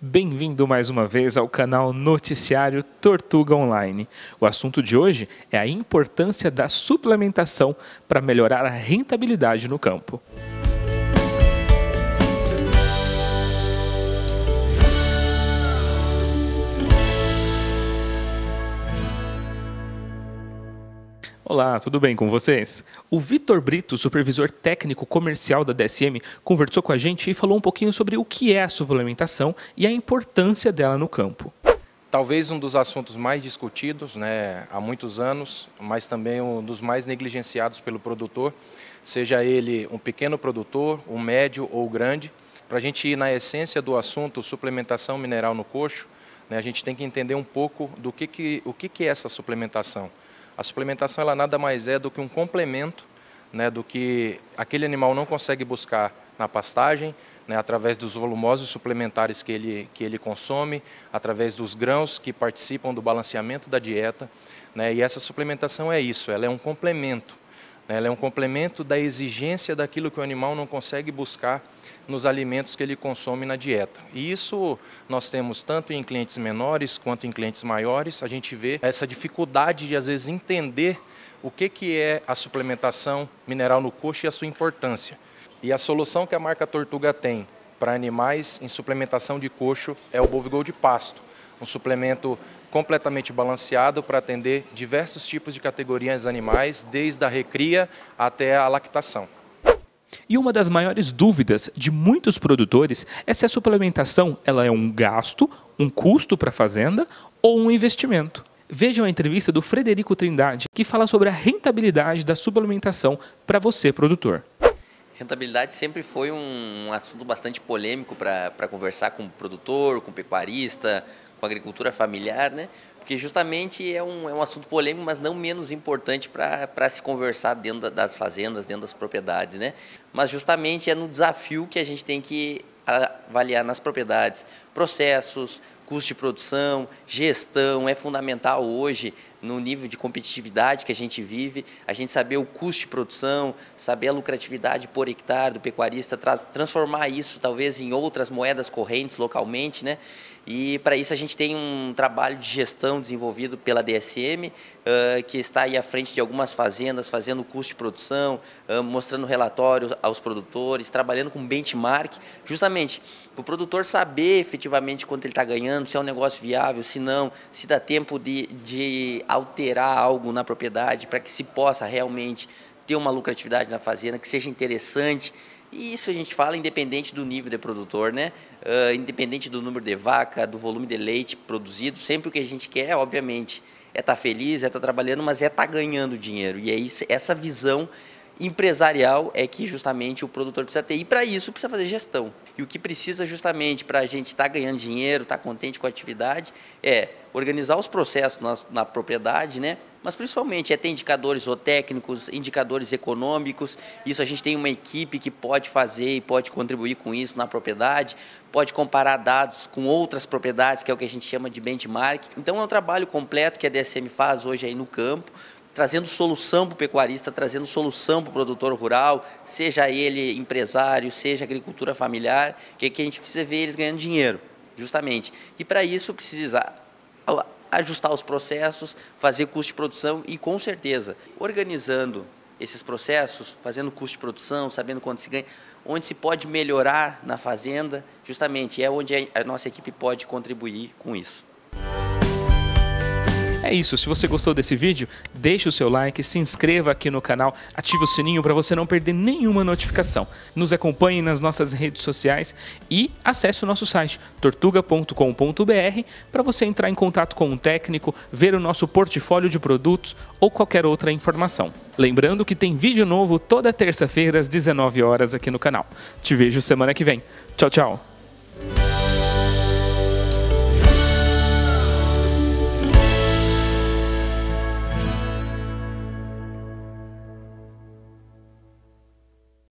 Bem-vindo mais uma vez ao canal Noticiário Tortuga Online. O assunto de hoje é a importância da suplementação para melhorar a rentabilidade no campo. Olá, tudo bem com vocês? O Victor Brito, supervisor técnico comercial da DSM, conversou com a gente e falou um pouquinho sobre o que é a suplementação e a importância dela no campo. Talvez um dos assuntos mais discutidos, há muitos anos, mas também um dos mais negligenciados pelo produtor, seja ele um pequeno produtor, um médio ou grande. Para a gente ir na essência do assunto, suplementação mineral no coxo, a gente tem que entender um pouco do que é essa suplementação. A suplementação ela nada mais é do que um complemento do que aquele animal não consegue buscar na pastagem, através dos volumosos suplementares que ele consome, através dos grãos que participam do balanceamento da dieta. E essa suplementação é isso, ela é um complemento. Ela é um complemento da exigência daquilo que o animal não consegue buscar nos alimentos que ele consome na dieta. E isso nós temos tanto em clientes menores quanto em clientes maiores. A gente vê essa dificuldade de, às vezes, entender o que é a suplementação mineral no coxo e a sua importância. E a solução que a marca Tortuga tem para animais em suplementação de coxo é o Bovigold Pasto, um suplemento completamente balanceado para atender diversos tipos de categorias animais, desde a recria até a lactação. E uma das maiores dúvidas de muitos produtores é se a suplementação ela é um gasto, um custo para a fazenda ou um investimento. Vejam a entrevista do Frederico Trindade, que fala sobre a rentabilidade da suplementação para você, produtor. Rentabilidade sempre foi um assunto bastante polêmico para conversar com o produtor, com o pecuarista, com a agricultura familiar, porque justamente é um assunto polêmico, mas não menos importante para se conversar dentro das fazendas, dentro das propriedades, Mas justamente é no desafio que a gente tem que avaliar nas propriedades, processos, custo de produção, gestão, é fundamental hoje no nível de competitividade que a gente vive, a gente saber o custo de produção, saber a lucratividade por hectare do pecuarista, transformar isso talvez em outras moedas correntes localmente, E para isso a gente tem um trabalho de gestão desenvolvido pela DSM, que está aí à frente de algumas fazendas, fazendo custo de produção, mostrando relatórios aos produtores, trabalhando com benchmark, justamente para o produtor saber efetivamente quanto ele está ganhando, se é um negócio viável, se não, se dá tempo de alterar algo na propriedade para que se possa realmente ter uma lucratividade na fazenda, que seja interessante. E isso a gente fala independente do nível de produtor, independente do número de vaca, do volume de leite produzido, sempre o que a gente quer, obviamente, é estar feliz, é estar trabalhando, mas é estar ganhando dinheiro. E é isso, essa visão empresarial é que justamente o produtor precisa ter. E para isso precisa fazer gestão. E o que precisa justamente para a gente estar ganhando dinheiro, estar contente com a atividade, é organizar os processos na propriedade, Mas principalmente é ter indicadores zootécnicos, indicadores econômicos, isso a gente tem uma equipe que pode fazer e pode contribuir com isso na propriedade, pode comparar dados com outras propriedades, que é o que a gente chama de benchmark. Então é um trabalho completo que a DSM faz hoje aí no campo, trazendo solução para o pecuarista, trazendo solução para o produtor rural, seja ele empresário, seja agricultura familiar, que a gente precisa ver eles ganhando dinheiro, justamente. E para isso precisa ajustar os processos, fazer custo de produção e, com certeza, organizando esses processos, fazendo custo de produção, sabendo quanto se ganha, onde se pode melhorar na fazenda, justamente é onde a nossa equipe pode contribuir com isso. É isso, se você gostou desse vídeo, deixe o seu like, se inscreva aqui no canal, ative o sininho para você não perder nenhuma notificação. Nos acompanhe nas nossas redes sociais e acesse o nosso site tortuga.com.br para você entrar em contato com um técnico, ver o nosso portfólio de produtos ou qualquer outra informação. Lembrando que tem vídeo novo toda terça-feira às 19 horas aqui no canal. Te vejo semana que vem. Tchau, tchau!